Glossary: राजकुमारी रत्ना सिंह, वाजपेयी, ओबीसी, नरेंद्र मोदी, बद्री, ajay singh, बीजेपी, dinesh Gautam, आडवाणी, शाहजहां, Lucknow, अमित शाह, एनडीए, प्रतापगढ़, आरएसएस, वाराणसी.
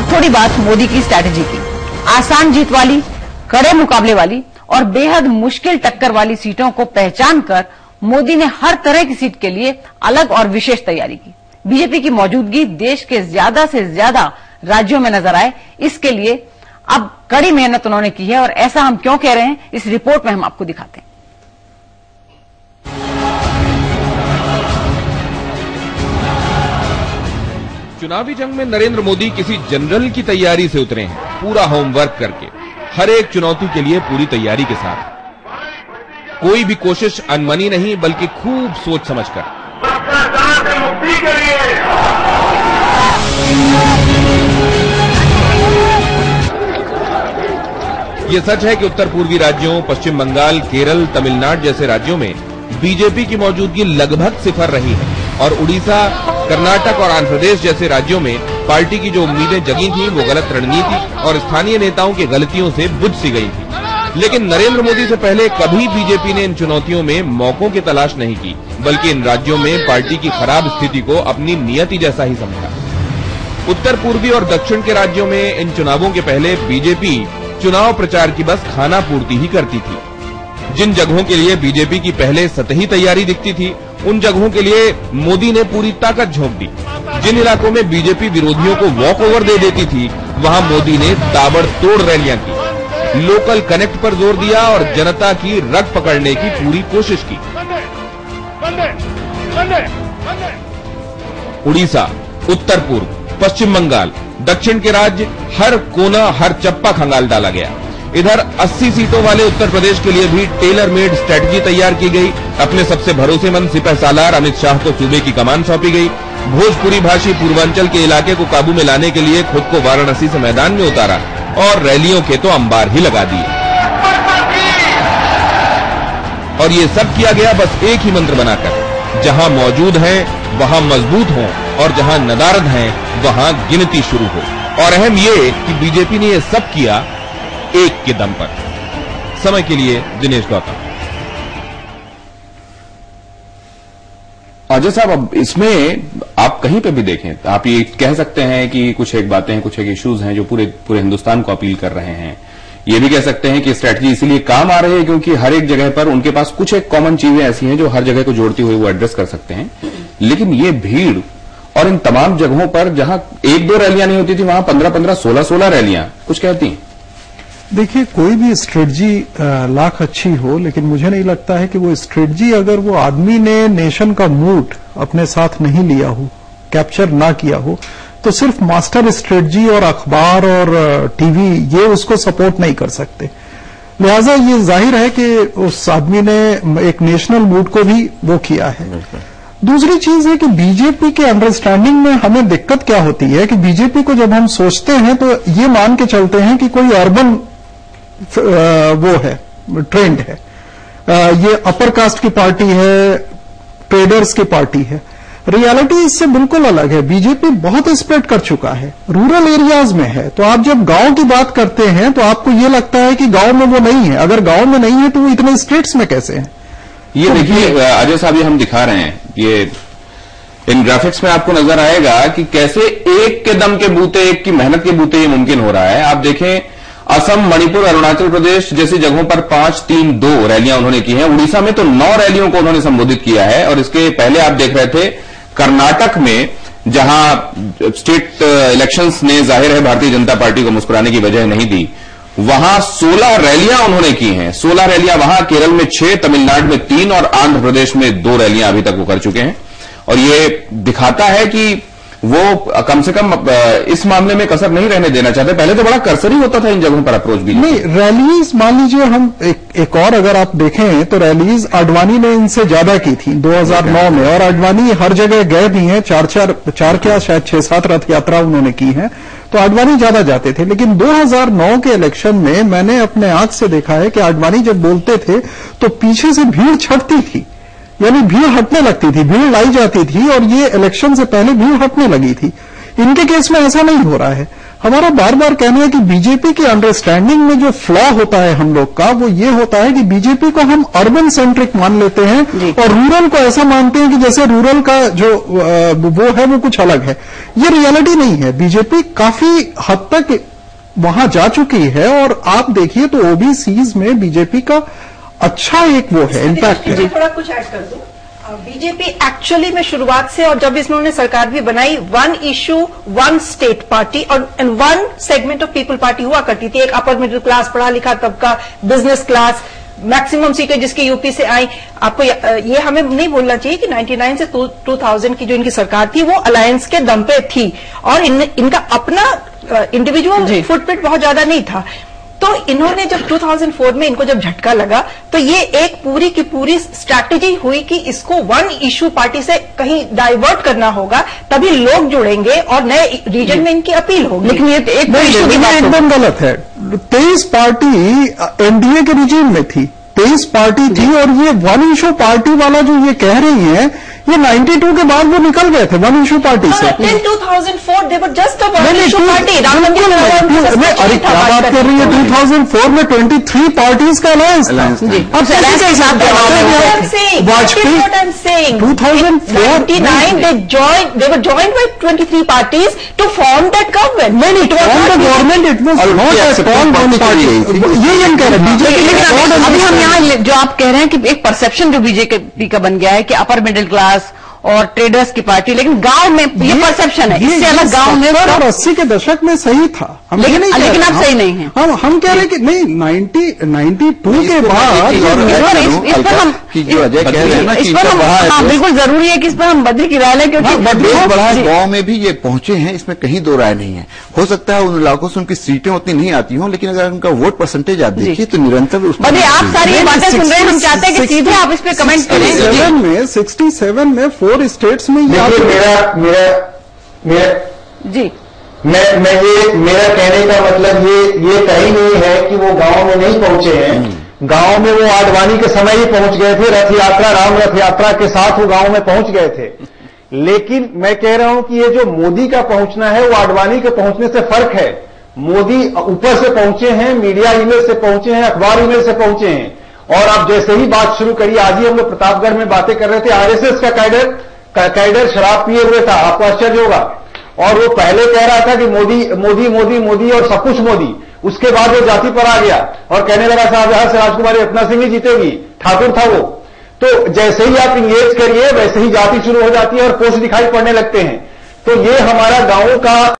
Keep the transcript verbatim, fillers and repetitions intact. अब थोड़ी बात मोदी की स्ट्रैटेजी की। आसान जीत वाली, कड़े मुकाबले वाली और बेहद मुश्किल टक्कर वाली सीटों को पहचान कर मोदी ने हर तरह की सीट के लिए अलग और विशेष तैयारी की। बीजेपी की मौजूदगी देश के ज्यादा से ज्यादा राज्यों में नजर आए, इसके लिए अब कड़ी मेहनत उन्होंने की है और ऐसा हम क्यों कह रहे हैं इस रिपोर्ट में हम आपको दिखाते हैं। चुनावी जंग में नरेंद्र मोदी किसी जनरल की तैयारी से उतरे हैं, पूरा होमवर्क करके, हर एक चुनौती के लिए पूरी तैयारी के साथ। कोई भी कोशिश अनमनी नहीं, बल्कि खूब सोच समझकर। ये सच है कि उत्तर पूर्वी राज्यों, पश्चिम बंगाल, केरल, तमिलनाडु जैसे राज्यों में बीजेपी की मौजूदगी लगभग सिफर रही है और उड़ीसा, कर्नाटक और आंध्र प्रदेश जैसे राज्यों में पार्टी की जो उम्मीदें जगी थी वो गलत रणनीति और स्थानीय नेताओं की गलतियों से बुझ सी गई थी। लेकिन नरेंद्र मोदी से पहले कभी बीजेपी ने इन चुनौतियों में मौकों की तलाश नहीं की, बल्कि इन राज्यों में पार्टी की खराब स्थिति को अपनी नियति जैसा ही समझा। उत्तर पूर्वी और दक्षिण के राज्यों में इन चुनावों के पहले बीजेपी चुनाव प्रचार की बस खाना पूर्ति ही करती थी। जिन जगहों के लिए बीजेपी की पहले सतही तैयारी दिखती थी, उन जगहों के लिए मोदी ने पूरी ताकत झोंक दी। जिन इलाकों में बीजेपी विरोधियों को वॉक ओवर दे देती थी, वहां मोदी ने ताबड़तोड़ रैलियां की, लोकल कनेक्ट पर जोर दिया और जनता की रग पकड़ने की पूरी कोशिश की। उड़ीसा, उत्तर पूर्व, पश्चिम बंगाल, दक्षिण के राज्य, हर कोना, हर चप्पा खंगाल डाला गया। इधर अस्सी सीटों वाले उत्तर प्रदेश के लिए भी टेलर मेड स्ट्रैटेजी तैयार की गई। अपने सबसे भरोसेमंद सिपह सालार अमित शाह को सूबे की कमान सौंपी गई। भोजपुरी भाषी पूर्वांचल के इलाके को काबू में लाने के लिए खुद को वाराणसी से मैदान में उतारा और रैलियों के तो अंबार ही लगा दिए। और ये सब किया गया बस एक ही मंत्र बनाकर, जहां मौजूद है वहां मजबूत हो और जहां नदारद है वहां गिनती शुरू हो। और अहम ये कि बीजेपी ने यह सब किया एक के दम पर। समय के लिए दिनेश गौतम। अजय साहब, अब इसमें आप कहीं पे भी देखें, आप ये कह सकते हैं कि कुछ एक बातें हैं, कुछ एक इश्यूज हैं जो पूरे पूरे हिंदुस्तान को अपील कर रहे हैं। ये भी कह सकते हैं कि स्ट्रैटेजी इसीलिए काम आ रही है क्योंकि हर एक जगह पर उनके पास कुछ एक कॉमन चीजें ऐसी हैं जो हर जगह को जोड़ती हुई वो एड्रेस कर सकते हैं। लेकिन ये भीड़ और इन तमाम जगहों पर जहां एक दो रैलियां नहीं होती थी, वहां पंद्रह पंद्रह सोलह सोलह रैलियां कुछ कहती हैं। देखिए, कोई भी स्ट्रेटजी लाख अच्छी हो, लेकिन मुझे नहीं लगता है कि वो स्ट्रेटजी, अगर वो आदमी ने नेशन का मूड अपने साथ नहीं लिया हो, कैप्चर ना किया हो, तो सिर्फ मास्टर स्ट्रेटजी और अखबार और टीवी ये उसको सपोर्ट नहीं कर सकते। लिहाजा ये जाहिर है कि उस आदमी ने एक नेशनल मूड को भी वो किया है। दूसरी चीज है कि बीजेपी के अंडरस्टैंडिंग में हमें दिक्कत क्या होती है कि बीजेपी को जब हम सोचते हैं तो ये मान के चलते हैं कि कोई अर्बन वो है, ट्रेंड है, ये अपर कास्ट की पार्टी है, ट्रेडर्स की पार्टी है। रियलिटी इससे बिल्कुल अलग है। बीजेपी बहुत स्प्रेड कर चुका है, रूरल एरियाज में है। तो आप जब गांव की बात करते हैं तो आपको ये लगता है कि गांव में वो नहीं है। अगर गांव में नहीं है तो वो इतने स्टेट्स में कैसे है? ये तो देखिए अजय साहब, ये हम दिखा रहे हैं, ये इन ग्राफिक्स में आपको नजर आएगा कि कैसे एक के दम के बूते, एक की मेहनत के बूते ये मुमकिन हो रहा है। आप देखें, असम, मणिपुर, अरुणाचल प्रदेश जैसी जगहों पर पांच तीन दो रैलियां उन्होंने की हैं। उड़ीसा में तो नौ रैलियों को उन्होंने संबोधित किया है। और इसके पहले आप देख रहे थे कर्नाटक में, जहां स्टेट इलेक्शंस ने जाहिर है भारतीय जनता पार्टी को मुस्कुराने की वजह नहीं दी, वहां सोलह रैलियां उन्होंने की हैं। सोलह रैलियां वहां, केरल में छह, तमिलनाडु में तीन और आंध्र प्रदेश में दो रैलियां अभी तक वो कर चुके हैं। और ये दिखाता है कि वो कम से कम इस मामले में कसर नहीं रहने देना चाहते। पहले तो बड़ा कर्सरी होता था इन जगहों पर अप्रोच भी नहीं। रैलीज, मान लीजिए हम एक, एक और अगर आप देखें तो रैलीज आडवाणी ने इनसे ज्यादा की थी दो हज़ार नौ में। और आडवाणी हर जगह गए भी हैं, चार चार चार क्या शायद छह सात रथ यात्रा उन्होंने की है। तो आडवाणी ज्यादा जाते थे। लेकिन दो हज़ार नौ के इलेक्शन में मैंने अपने आंख से देखा है कि आडवाणी जब बोलते थे तो पीछे से भीड़ छटती थी, यानी भीड़ हटने लगती थी, भीड़ लाई जाती थी। और ये इलेक्शन से पहले भीड़ हटने लगी थी। इनके केस में ऐसा नहीं हो रहा है। हमारा बार बार कहना है कि बीजेपी की अंडरस्टैंडिंग में जो फ्लॉ होता है हम लोग का वो ये होता है कि बीजेपी को हम अर्बन सेंट्रिक मान लेते हैं और रूरल को ऐसा मानते हैं कि जैसे रूरल का जो वो है वो कुछ अलग है। ये रियलिटी नहीं है। बीजेपी काफी हद तक वहां जा चुकी है और आप देखिए तो ओबीसीज में बीजेपी का अच्छा एक वो है इम्पैक्ट है। थोड़ा कुछ ऐड कर दूं, बीजेपी एक्चुअली में शुरुआत से और जब इसमें उन्होंने सरकार भी बनाई one issue one state party और one segment of people party हुआ करती थी। एक अपर मिडिल क्लास पढ़ा लिखा तबका, बिजनेस क्लास, मैक्सिमम सीटें जिसकी यूपी से आई। आपको ये हमें नहीं बोलना चाहिए कि निन्यानवे से दो हज़ार की जो इनकी सरकार थी वो अलायंस के दम पे थी और इन, इनका अपना इंडिविजुअल फुटप्रिंट बहुत ज्यादा नहीं था। तो इन्होंने जब दो हज़ार चार में इनको जब झटका लगा तो ये एक पूरी की पूरी स्ट्रैटेजी हुई कि इसको वन इश्यू पार्टी से कहीं डाइवर्ट करना होगा, तभी लोग जुड़ेंगे और नए रीजन में इनकी अपील होगी। लेकिन ये एक एकदम गलत है। तेईस पार्टी एनडीए के रिजीम में थी, तेईस पार्टी थी और ये वन इश्यू पार्टी वाला जो ये कह रही है ये बानवे के बाद वो निकल गए थे वन इशू पार्टी से। दो हज़ार चार they were just one issue party. अरे क्या बात कर रही है, दो हज़ार चार में तेईस पार्टीज का अलायंस वाजपेयी दो हज़ार उन्नीस they join they were joined by तेईस parties to form that government. नहीं government it was not party. ये कह रहे बीजेपी अभी हम यहाँ जो आप कह रहे हैं कि एक परसेप्शन जो बीजेपी का बन गया है कि अपर मिडिल क्लास और ट्रेडर्स की पार्टी, लेकिन गांव में ये परसेप्शन है इससे अलग गांव में और अस्सी के दशक में सही था हम लेकिन नहीं लेकिन आप सही नहीं हैं। हम हम कह रहे हैं कि नहीं नाइनटी नाइनटी टू के बाद इस पर हम इस पर हम बिल्कुल जरूरी है कि इस पर हम बद्री की राय लें क्योंकि बद्री बड़ा गांव में भी ये पहुंचे हैं, इसमें कहीं दो राय नहीं है। हो सकता है उन इलाकों से उनकी सीटें उतनी नहीं आती हों लेकिन अगर उनका वोट परसेंटेज आप देखिए तो निरंतर बद्री आप सारी ये बातें सुन रहे हैं। हम चाहते हैं कि सीधे आप इस पर कमेंट करें। सिक्सटी सेवन में फोर स्टेट्स में जी मैं मैं ये मेरा कहने का मतलब ये ये कहीं नहीं है कि वो गाँव में नहीं पहुंचे हैं। गांव में वो आडवाणी के समय ही पहुंच गए थे, रथ यात्रा राम रथ यात्रा के साथ वो गांव में पहुंच गए थे। लेकिन मैं कह रहा हूं कि ये जो मोदी का पहुंचना है वो आडवाणी के पहुंचने से फर्क है। मोदी ऊपर से पहुंचे हैं, मीडिया ईमेल से पहुंचे हैं, अखबार ईमेल से पहुंचे हैं। और आप जैसे ही बात शुरू करिए, आज ही हम लोग प्रतापगढ़ में बातें कर रहे थे, आरएसएस का कैडर का कैडर शराब पिए हुए था। आपको आश्चर्य होगा। और वो पहले कह रहा था कि मोदी मोदी मोदी मोदी और सब कुछ मोदी, उसके बाद वो जाति पर आ गया और कहने लगा शाहजहां से राजकुमारी रत्ना सिंह ही जीतेगी, ठाकुर था वो। तो जैसे ही आप इंगेज करिए वैसे ही जाति शुरू हो जाती है और पोस्ट दिखाई पड़ने लगते हैं। तो ये हमारा गांवों का